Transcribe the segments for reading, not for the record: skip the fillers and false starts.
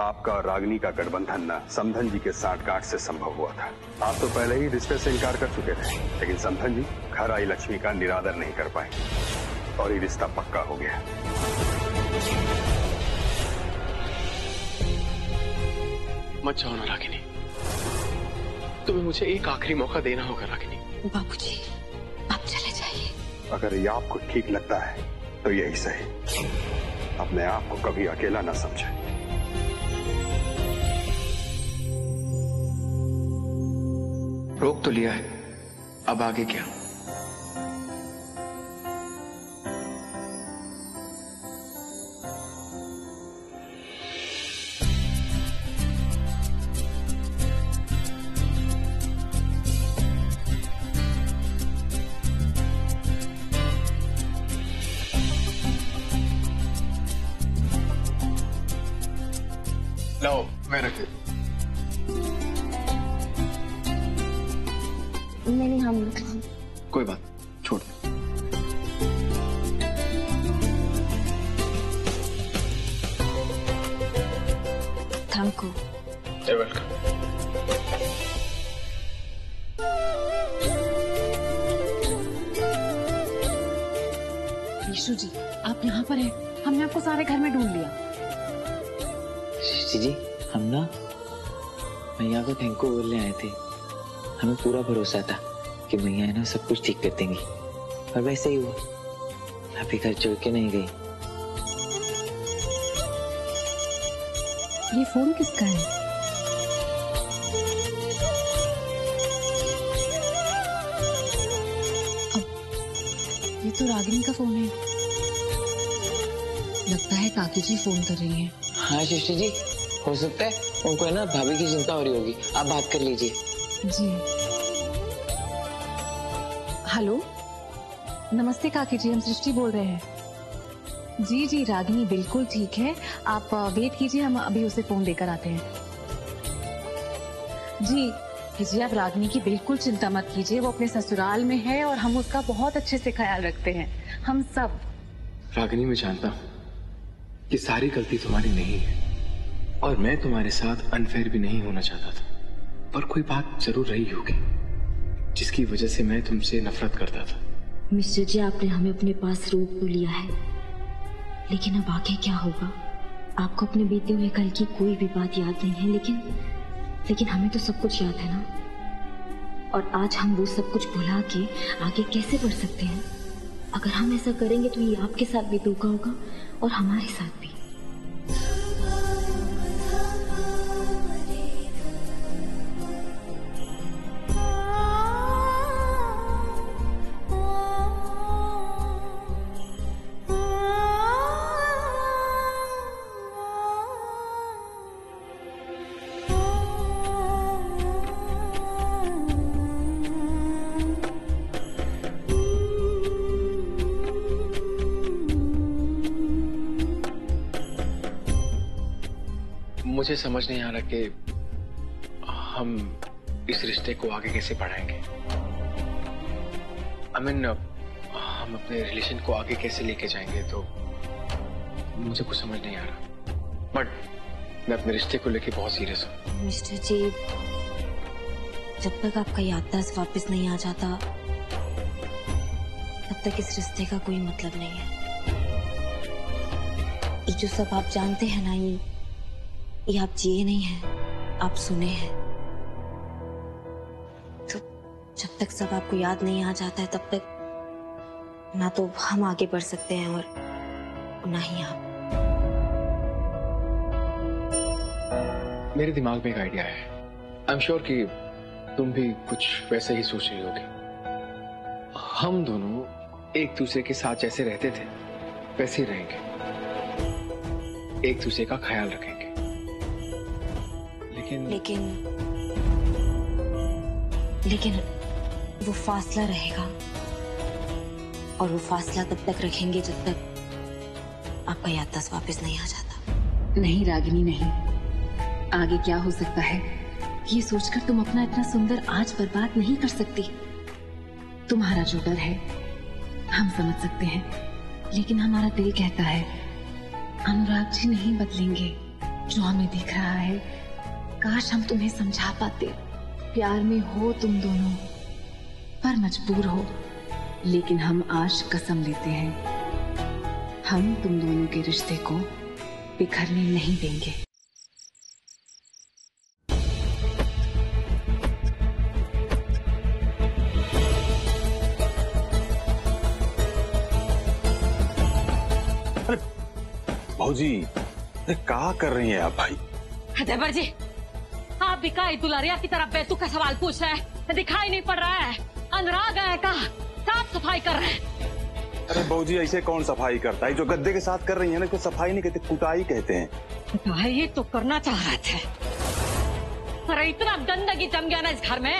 आपका और रागिनी का गठबंधन ना समधन जी के साठगांठ से संभव हुआ था। आप तो पहले ही रिश्ते से इनकार कर चुके थे, लेकिन समधन जी घर आई लक्ष्मी का निरादर नहीं कर पाए और ये रिश्ता पक्का हो गया। मत जाओ ना रागिनी, तुम्हें मुझे एक आखिरी मौका देना होगा। रागिनी बाबूजी, आप चले जाइए। अगर ये आपको ठीक लगता है तो यही सही, अपने आप को कभी अकेला ना समझे। रोक तो लिया है, अब आगे क्या? लाओ मैं रखे। नहीं हम कोई बात छोड़। Thank you. Welcome. Rishu ji आप यहाँ पर हैं, हमने आपको सारे घर में ढूंढ लिया। ऋषि जी हम ना मैया को थैंक यू बोलने आए थे, हमें पूरा भरोसा था कि भैया है ना सब कुछ ठीक कर देंगी, और वैसे ही हुआ। अभी घर छोड़ के नहीं गई। ये फोन किसका है? ये तो रागिनी का फोन है। लगता है काकी जी फोन कर रही हैं। हाँ श्रेष्ठी जी, हो सकता है उनको है ना भाभी की चिंता हो रही होगी। आप बात कर लीजिए जी। हेलो नमस्ते काकी जी, हम सृष्टि बोल रहे हैं। जी जी रागिनी बिल्कुल ठीक है, आप वेट कीजिए, हम अभी उसे फोन देकर आते हैं। जी जी आप रागिनी की बिल्कुल चिंता मत कीजिए, वो अपने ससुराल में है और हम उसका बहुत अच्छे से ख्याल रखते हैं हम सब। रागिनी मैं जानता हूँ कि सारी गलती तुम्हारी नहीं है, और मैं तुम्हारे साथ अनफेयर भी नहीं होना चाहता था, पर कोई बात जरूर रही होगी जिसकी वजह से मैं तुमसे नफरत करता था। मिस्टर जी आपने हमें अपने पास रोक तो लिया है, लेकिन अब आगे क्या होगा? आपको अपने बीते हुए कल की कोई भी बात याद नहीं है, लेकिन हमें तो सब कुछ याद है ना, और आज हम वो सब कुछ भुला के आगे कैसे बढ़ सकते हैं? अगर हम ऐसा करेंगे तो ये आपके साथ भी धोखा होगा और हमारे साथ भी। मुझे समझ नहीं आ रहा कि हम इस रिश्ते को आगे कैसे बढ़ाएंगे। I mean, हम अपने रिलेशन को आगे कैसे लेके जाएंगे, तो मुझे कुछ समझ नहीं आ रहा। बट मैं अपने रिश्ते को लेके बहुत सीरियस हूँ। मिस्टर जी जब तक आपका याददाश्त वापस नहीं आ जाता तब तक इस रिश्ते का कोई मतलब नहीं है। ये जो सब आप जानते हैं ना, ये आप जिए नहीं हैं, आप सुने हैं। तो जब तक सब आपको याद नहीं आ जाता है तब तक ना तो हम आगे बढ़ सकते हैं और ना ही आप। मेरे दिमाग में एक आइडिया है, आई एम श्योर कि तुम भी कुछ वैसे ही सोच रही होगी। हम दोनों एक दूसरे के साथ जैसे रहते थे वैसे ही रहेंगे, एक दूसरे का ख्याल रखेंगे। लेकिन वो फासला रहेगा, और वो फासला तब तक रखेंगे जब तक आपका याददाश्त वापस नहीं आ जाता। नहीं रागिनी नहीं, आगे क्या हो सकता है ये सोचकर तुम अपना इतना सुंदर आज बर्बाद नहीं कर सकती। तुम्हारा जो डर है हम समझ सकते हैं, लेकिन हमारा दिल कहता है अनुराग जी नहीं बदलेंगे। जो हमें दिख रहा है, काश हम तुम्हें समझा पाते। प्यार में हो तुम दोनों, पर मजबूर हो। लेकिन हम आज कसम लेते हैं, हम तुम दोनों के रिश्ते को बिखरने नहीं देंगे। भाऊजी, क्या कर रही हैं आप? भाई देवर जी, आप भी का दुलारिया की तरफ बैतू का सवाल पूछ रहे हैं। दिखाई नहीं पड़ रहा है, अनुराग है का साफ सफाई कर रहे हैं। अरे भाऊजी, ऐसे कौन सफाई करता है? जो गद्दे के साथ कर रही है ना, इसको सफाई नहीं कहते, कुटाई कहते हैं। भाई ये तो करना चाह रहे थे, अरे इतना गंदगी जम गया ना इस घर में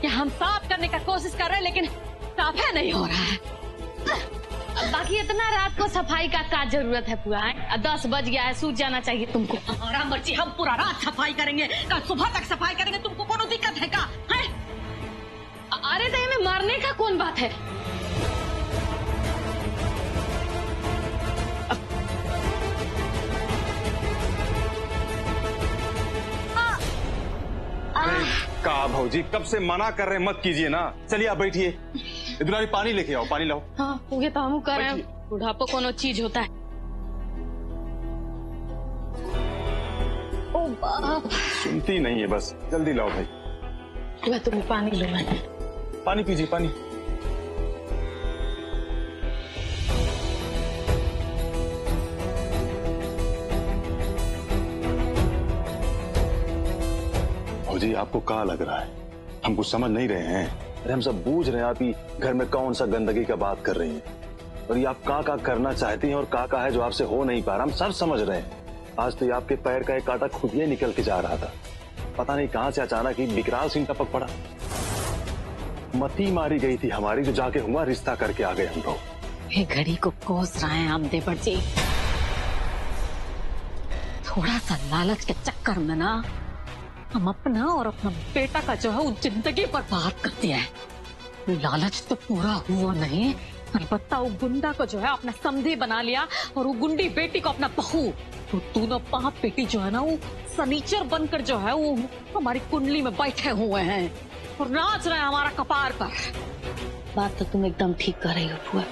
कि हम साफ करने का कोशिश कर रहे हैं लेकिन साफ है नहीं हो रहा है। बाकी इतना रात को सफाई का क्या जरूरत है? पूरा 10 बज गया है, सूझ जाना चाहिए तुमको। हमारा मर्जी, हम पूरा रात सफाई करेंगे, कल सुबह तक सफाई करेंगे। तुमको कोई दिक्कत है क्या? अरे दया में मारने का कौन बात है? का भाऊजी, कब से मना कर रहे, मत कीजिए ना। चलिए आप बैठिए, दुलारी पानी लेके आओ, पानी लाओ। हाँ, ये तो हम कर रहे हैं। बुढ़ापा कोनो चीज होता है। ओ बाप, सुनती नहीं है, बस जल्दी लाओ भाई। मैं तुम्हें पानी लूंगा। पानी पीजिए, पानी। जी आपको कहाँ लग रहा है? हम कुछ समझ नहीं रहे हैं। अरे हम सब बूझ रहे हैं, आप ही घर में कौन सा गंदगी का बात कर रही हैं। और ये आप का करना चाहती हैं और का है जो आपसे हो नहीं पा रहा, हम सब समझ रहे हैं। आज तो ये आपके पैर का एक कांटा खुद ही निकल के जा रहा था, पता नहीं कहाँ से अचानक ही विकराल सिंह टपक पड़ा। मती मारी गई थी हमारी, जो जाके हुआ रिश्ता करके आ गए हम लोग। घड़ी को कोस रहे हैं आप देवर जी, थोड़ा सा लालच के चक्कर में ना हम अपना और अपना बेटा का जो है वो जिंदगी बर्बाद कर दिया है। लालच तो पूरा हुआ नहीं, अलबत्ता वो गुंडा को जो है अपना समधी बना लिया और वो गुंडी बेटी को अपना बहू। तो दोनों पाप बेटी जो है ना, वो सनीचर बनकर जो है वो हमारी कुंडली में बैठे हुए हैं और नाच रहे हैं हमारा कपार पर। बात तो तुम एकदम ठीक कर रही हो बुआ,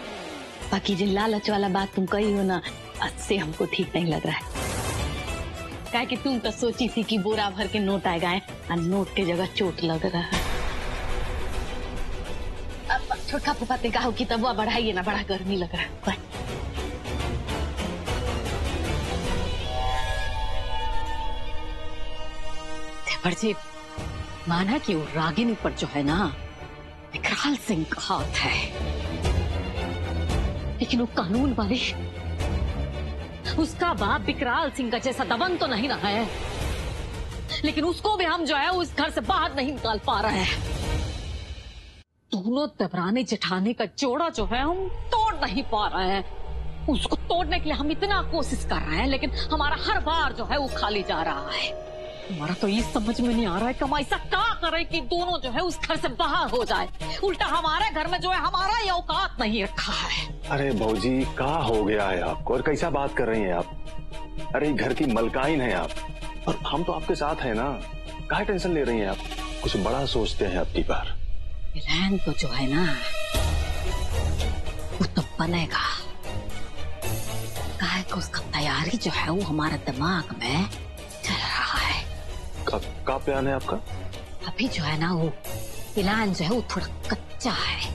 बाकी जो लालच वाला बात तुम कही हो ना, इससे हमको ठीक नहीं लग रहा है। कि तुम तो सोची थी कि बोरा भर के नोट आएगा और नोट के जगह चोट लग रहा है। अब छोटा फूफा ने कहा कि तब बढ़ाइए ना, बड़ा गर्मी लग रहा है। देवर जी, माना कि वो रागिनी पर जो है ना विकराल सिंह का हाथ है, लेकिन वो कानून वाले, उसका बाप विकराल सिंह का जैसा दबंग तो नहीं रहा है, लेकिन उसको भी हम जो है उस घर से बाहर नहीं निकाल पा रहे हैं। दोनों दबराने जेठाने का जोड़ा जो है हम तोड़ नहीं पा रहे हैं। उसको तोड़ने के लिए हम इतना कोशिश कर रहे हैं, लेकिन हमारा हर बार जो है वो खाली जा रहा है। हमारा तो ये समझ में नहीं आ रहा है कि हम ऐसा क्या करें कि दोनों जो है उस घर से बाहर हो जाए। उल्टा हमारे घर में जो है हमारा ये औकात नहीं रखा है। अरे भाऊजी, क्या हो गया है आपको और कैसा बात कर रही हैं आप? अरे घर की मलकाइन हैं आप और हम तो आपके साथ हैं ना, क्या टेंशन ले रही हैं आप? कुछ बड़ा सोचते हैं आपकी बार। प्लान तो जो है ना वो तो बनेगा, काहे को उसका तैयारी जो है वो हमारे दिमाग में चल रहा है। क्या प्लान है आपका? अभी जो है ना वो प्लान जो है वो थोड़ा कच्चा है,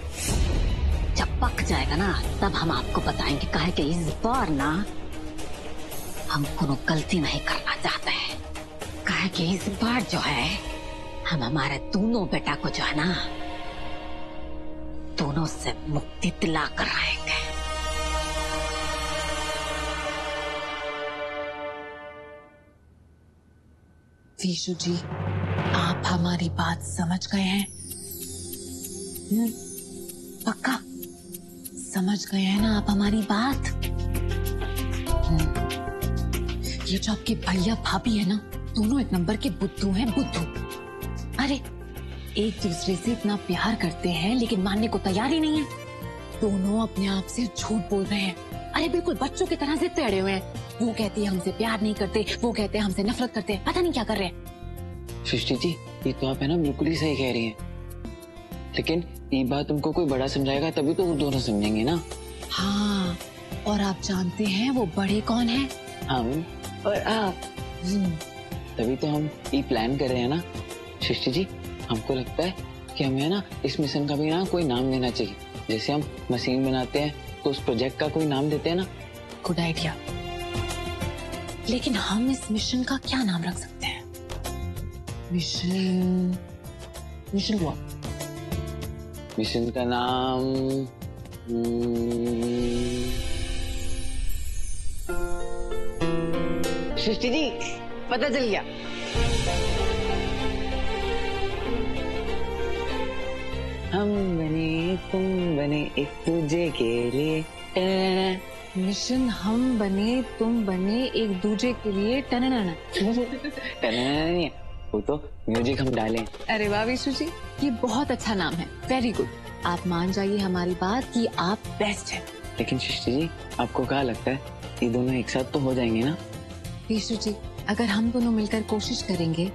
जब पक जाएगा ना तब हम आपको बताएंगे। काहे कि इस बार ना हम कोनो गलती नहीं करना चाहते हैं। काहे कि इस बार जो है हम हमारे दोनों बेटा को जो है ना दोनों से मुक्ति दिला कर रहेंगे। विशु जी, आप हमारी बात समझ गए हैं? पक्का समझ गए हैं ना आप हमारी बात? ये जो आपके भैया भाभी है ना, दोनों एक नंबर के बुद्धू हैं, बुद्धू। अरे एक दूसरे से इतना प्यार करते हैं लेकिन मानने को तैयार ही नहीं है। दोनों अपने आप से झूठ बोल रहे हैं। अरे बिल्कुल बच्चों की तरह जिद पे अड़े हुए हैं। वो कहती है हमसे प्यार नहीं करते, वो कहते हैं हमसे नफरत करते हैं, पता नहीं क्या कर रहे हैं। सृष्टि जी ये तो आप है ना बिल्कुल ही सही कह रही हैं, लेकिन ये बात तुमको कोई बड़ा समझाएगा तभी तो वो दोनों समझेंगे ना। हाँ, और आप जानते हैं वो बड़े कौन है? हम और आप। तभी तो हम ये प्लान कर रहे हैं ना सृष्टि जी। हमको लगता है कि हमें ना इस मिशन का भी ना कोई नाम देना चाहिए। जैसे हम मशीन बनाते हैं तो उस प्रोजेक्ट का कोई नाम देते हैं ना। गुड आइडिया, लेकिन हम इस मिशन का क्या नाम रख सकते हैं? मिशन मिशन हुआ। मिशन का नाम सृष्टि जी पता चल गया। हम बने तुम बने एक दूजे के लिए। मिशन हम बने तुम बने एक दूजे के लिए। टननन टननन वो तो म्यूजिक हम डालें। अरे वाह विशु जी, ये बहुत अच्छा नाम है। वेरी गुड, आप मान जाइए हमारी बात कि आप बेस्ट हैं। लेकिन सृष्टि जी आपको क्या लगता है ये दोनों एक साथ तो हो जाएंगे ना? विशु जी अगर हम दोनों मिलकर कोशिश करेंगे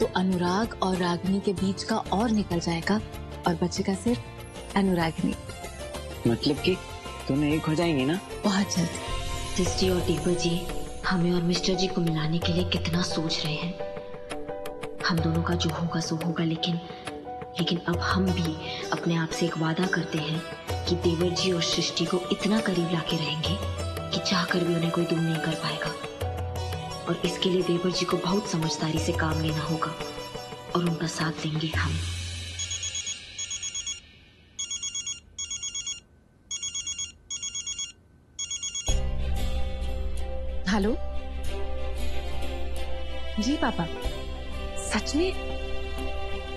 तो अनुराग और रागिनी के बीच का और निकल जाएगा और बचेगा सिर्फ अनुरागिनी। मतलब कि दोनों एक हो जाएंगे ना बहुत जल्द। सृष्टि और टीपू जी हमें और मिस्टर जी को मिलाने के लिए कितना सोच रहे हैं। हम दोनों का जो होगा सो होगा, लेकिन अब हम भी अपने आप से एक वादा करते हैं कि देवर जी और सृष्टि को इतना करीब लाके रहेंगे कि चाहकर भी उन्हें कोई दूर नहीं कर पाएगा। और इसके लिए देवर जी को बहुत समझदारी से काम लेना होगा और उनका साथ देंगे हम। हेलो जी पापा, सच में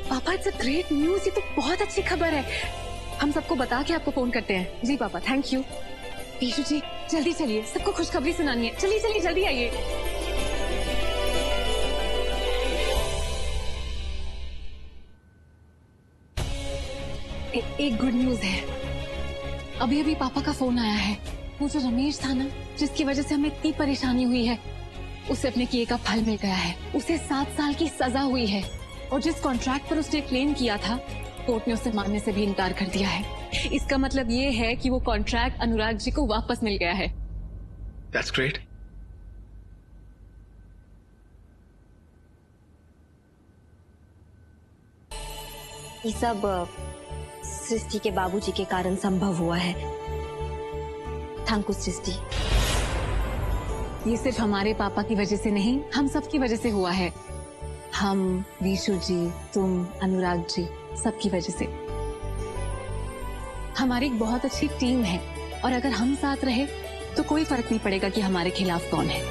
पापा इट्स अ ग्रेट न्यूज। ये तो बहुत अच्छी खबर है। हम सबको बता के आपको फोन करते हैं। जी पापा थैंक यू। पीशू जी जल्दी चलिए, सबको खुशखबरी सुनानी है। चलिए चलिए जल्दी आइए। एक गुड न्यूज है। अभी अभी पापा का फोन आया है। वो जो रमेश था ना जिसकी वजह से हमें इतनी परेशानी हुई है, उसे अपने किए का फल मिल गया है। उसे 7 साल की सजा हुई है और जिस कॉन्ट्रैक्ट पर उसने क्लेम किया था कोर्ट ने उसे मानने से भी इनकार कर दिया है। इसका मतलब ये है कि वो कॉन्ट्रैक्ट अनुराग जी को वापस मिल गया है। That's great. ये सब सृष्टि के बाबूजी के कारण संभव हुआ है। Thank you Srishti. ये सिर्फ हमारे पापा की वजह से नहीं, हम सब की वजह से हुआ है। हम विशु जी तुम अनुराग जी सबकी वजह से। हमारी एक बहुत अच्छी टीम है और अगर हम साथ रहे तो कोई फर्क नहीं पड़ेगा कि हमारे खिलाफ कौन है।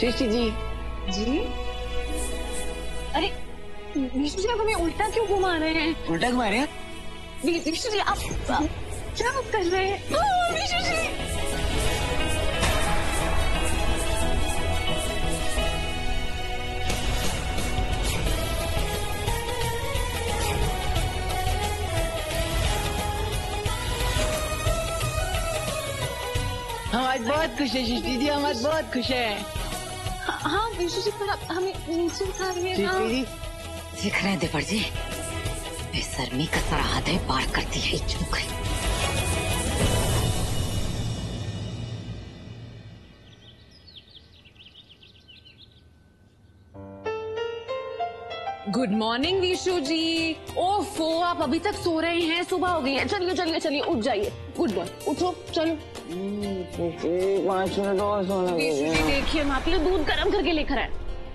सृष्टि जी जी अरे विष्णु जी आप हमें उल्टा क्यों घुमा रहे हैं? उल्टा घुमा रहे हैं विष्णु जी। आप क्या कर रहे हैं विष्णु जी? हम आज बहुत खुश है सृष्टि जी, हम आज बहुत खुश है। हाँ विष्णु जी पर हमें नीचे उतार रहे दिख रहे हैं। देवर जी बेसरमी का सरहदें पार करती है। चूक गुड मॉर्निंग विशु जी। ओफो आप अभी तक सो रहे हैं, सुबह हो गई है। चलिए चलिए चलिए उठ जाइए। गुड बॉय उठो चलो। 5 मिनट और सोना। देखिए हम आपके लिए दूध गर्म करके लेकर आए।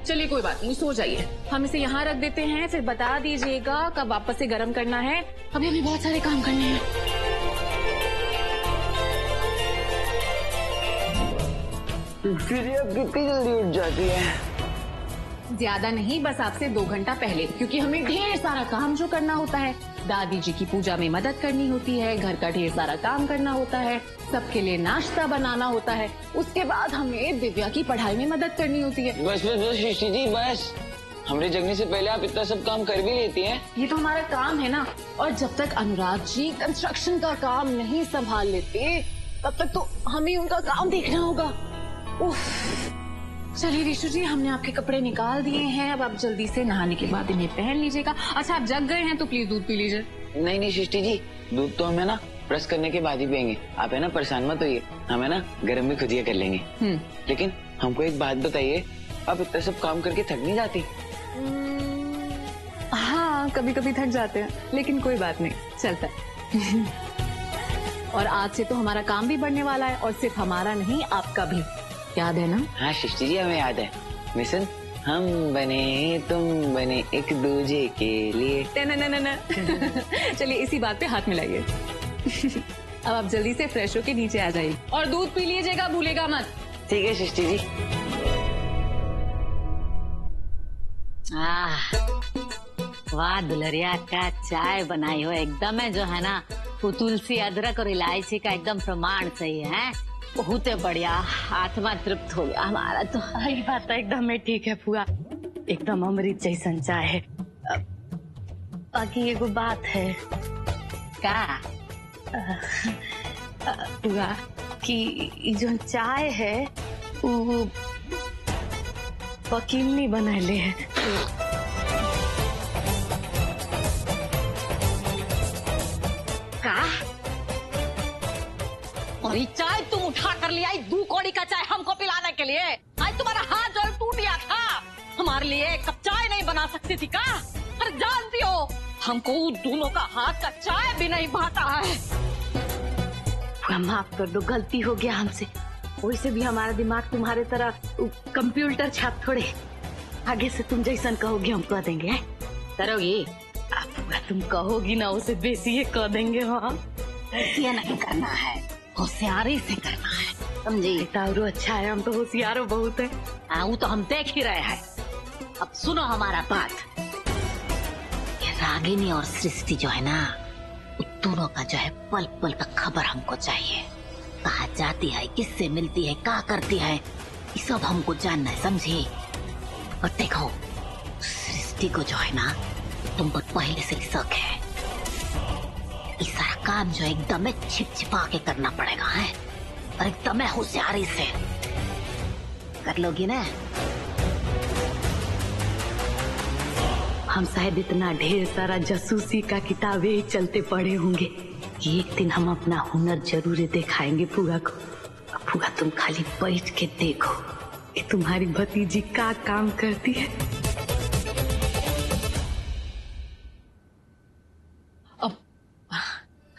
चलिए कोई बात नहीं, सो जाइए। हम इसे यहाँ रख देते हैं, फिर बता दीजिएगा कब वापस से गर्म करना है। अभी हमें बहुत सारे काम करने हैं। कितनी जल्दी उठ जाती है? ज्यादा नहीं, बस आपसे 2 घंटा पहले, क्योंकि हमें ढेर सारा काम जो करना होता है। दादी जी की पूजा में मदद करनी होती है, घर का ढेर सारा काम करना होता है, सबके लिए नाश्ता बनाना होता है, उसके बाद हमें दिव्या की पढ़ाई में मदद करनी होती है। बस बस बस सृष्टि जी बस। हमने जगने से पहले आप इतना सब काम कर भी लेती हैं। ये तो हमारा काम है ना, और जब तक अनुराग जी कंस्ट्रक्शन का काम नहीं संभाल लेते तब तक तो हमें उनका काम देखना होगा। चलिए ऋषु जी, हमने आपके कपड़े निकाल दिए हैं, अब आप जल्दी से नहाने के बाद इन्हें पहन लीजिएगा। अच्छा, आप जग गए हैं तो प्लीज दूध पी लीजिए। नहीं नहीं सृष्टि जी, दूध तो हमें ना ब्रश करने के बाद ही पियेंगे। आप है ना परेशान मत होइए, हम है ना गर्म में खुदिया कर लेंगे। लेकिन हमको एक बात बताइए, आप इतना सब काम करके थक नहीं जाती? हाँ, कभी कभी थक जाते हैं, लेकिन कोई बात नहीं, चलता है। और आज से तो हमारा काम भी बढ़ने वाला है, और सिर्फ हमारा नहीं आपका भी, याद है ना? हाँ सृष्टि जी, हमें याद है। मिशन हम बने तुम बने एक दूजे के लिए। ना चलिए इसी बात पे हाथ मिलाइए। अब आप जल्दी से फ्रेश होके नीचे आ जाइए और दूध पी लीजिएगा, भूलेगा मत। ठीक है सृष्टि जी। वाह दुल्हरिया, क्या चाय बनाई हो, एकदम है जो है ना वो तुलसी अदरक और इलायची का एकदम प्रमाण सही है। बहुत बढ़िया, आत्मा तृप्त हो गया हमारा तो। ये बात एकदम में ठीक है बुआ, एकदम अमृत जैसन चाय है। बाकी एगो बात है। का बुआ की जो चाय है वो वकील नहीं बनैले है। का और ये चाय तुम उठा कर ले आई, दो कौड़ी का चाय हमको पिलाने के लिए? आज तुम्हारा हाथ जल टूट गया था, हमारे लिए एक कप चाय नहीं बना सकती थी का? पर जानती हो हमको दोनों का हाथ का चाय भी नहीं भाता है। माफ कर दो, गलती हो गया हमसे। वैसे भी हमारा दिमाग तुम्हारे तरह कंप्यूटर छाप थोड़े, आगे से तुम जैसन कहोगे हम कह देंगे। करोगी तुम, कहोगी ना उसे बेसी कह देंगे। हाँ, ऐसे नहीं करना है, होशियारी से करना है, समझी? तारू अच्छा है, हम तो होशियार बहुत है। हाँ वो तो हम देख ही रहे हैं। अब सुनो हमारा बात, रागिनी और सृष्टि जो है ना, दोनों का जो है पल पल का खबर हमको चाहिए। कहाँ जाती है, किससे मिलती है, क्या करती है, ये सब हमको जानना है, समझी? और देखो सृष्टि को जो है ना तुम पर पहले से शक है, ये सारा काम जो एकदम छिपछिपा के करना पड़ेगा है, और एकदम होशियारी से कर लोगी ना? हम शायद इतना ढेर सारा जासूसी का किताबें ही चलते पड़े होंगे कि एक दिन हम अपना हुनर जरूर दिखाएंगे फूगा को। फूगा तुम खाली बैठ के देखो कि तुम्हारी भतीजी क्या काम करती है। अब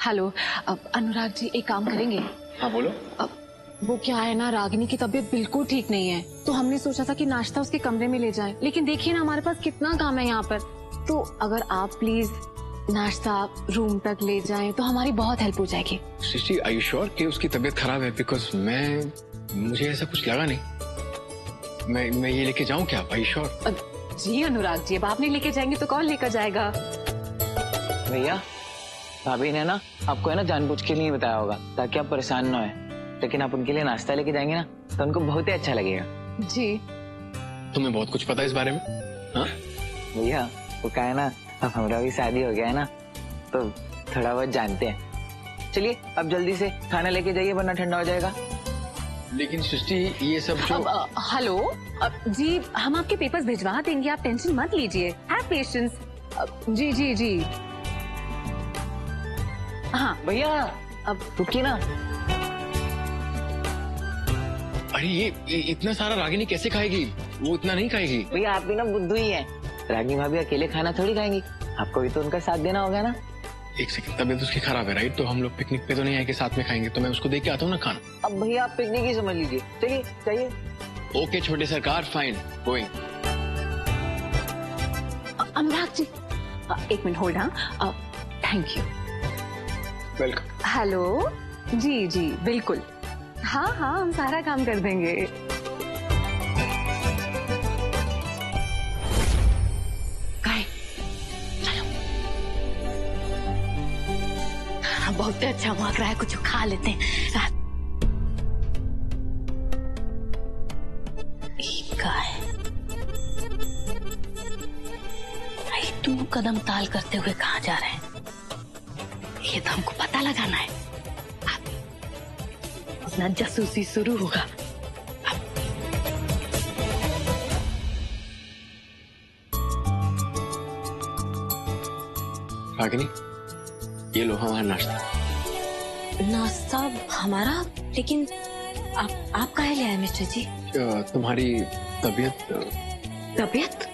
हेलो, अब अनुराग जी एक काम करेंगे। हाँ बोलो। अब वो क्या है ना, रागिनी की तबीयत बिल्कुल ठीक नहीं है, तो हमने सोचा था कि नाश्ता उसके कमरे में ले जाएं, लेकिन देखिए ना हमारे पास कितना काम है यहाँ पर। तो अगर आप प्लीज नाश्ता रूम तक ले जाएं तो हमारी बहुत हेल्प हो जाएगी। सृष्टि, आर यू श्योर कि उसकी तबीयत खराब है? बिकॉज मुझे ऐसा कुछ लगा नहीं। मैं ये लेके जाऊँ क्या? Are you sure? जी अनुराग जी, अब आप नहीं लेके जाएंगे तो कौन लेकर जाएगा? भैया भाभी ने ना आपको है ना जानबूझ के नहीं बताया होगा ताकि आप परेशान ना हो, लेकिन आप उनके लिए नाश्ता लेके जाएंगे ना तो उनको बहुत ही अच्छा लगेगा। जी तुम्हें बहुत कुछ पता है इस बारे में। भैया वो क्या है ना, अब हमारा भी शादी हो गया है ना तो थोड़ा बहुत जानते हैं। चलिए अब जल्दी से खाना लेके जाइए वरना ठंडा हो जाएगा। लेकिन सृष्टि ये सब जो... हेलो जी, हम आपके पेपर्स भिजवा देंगे, आप टेंशन मत लीजिए। Have patience. जी जी जी हाँ भैया, अब रुकिए ना। अरे ये इतना सारा रागिनी कैसे खाएगी? वो इतना नहीं खाएगी। भैया आप भी ना बुद्धू ही है, रागिनी भाभी अकेले खाना थोड़ी खाएंगी, आपको भी तो उनका साथ देना होगा ना। एक सेकंड, तबीयत उसकी खराब है राइट, तो हम लोग पिकनिक पे तो नहीं आए कि साथ में खाएंगे, तो मैं उसको दे के आता हूँ ना खाना। अब भैया आप पिकनिक ही समझ लीजिए। चलिए चाहिए। ओके छोटे सरकार, फाइन गोइंग। अनुराग जी एक मिनट होल्ड। हाँ थैंक यू, वेलकम। हेलो जी जी बिल्कुल, हाँ हाँ हम सारा काम कर देंगे। बहुत अच्छा मांग रहा है, कुछ खा लेते हैं। कदम ताल करते हुए कहाँ जा रहे हैं, ये तो हमको पता लगाना है। अपना जासूसी शुरू होगा। रागिनी, ये लो हमारा नाश्ता। नाश्ता हमारा? लेकिन आप काहे ले आए मिस्टर जी? तुम्हारी तबीयत। तबीयत?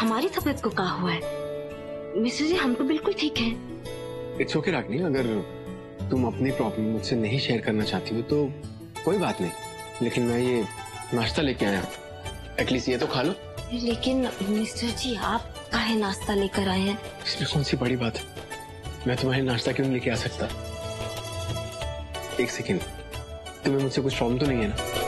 हमारी तबीयत को क्या हुआ है मिस्टर जी? हम तो बिल्कुल ठीक है। इट्स ओके रागिनी, अगर तुम अपनी प्रॉब्लम मुझसे नहीं शेयर करना चाहती हो तो कोई बात नहीं, लेकिन मैं ये नाश्ता लेके आया हूँ, एटलीस्ट ये तो खा लो। लेकिन मिस्टर जी आप काहे नाश्ता लेकर आए हैं? इसमें कौन सी बड़ी बात है, मैं तुम्हारे नाश्ता क्यों लेके आ सकता? एक सेकेंड, तुम्हें मुझसे कुछ प्रॉब्लम तो नहीं है ना?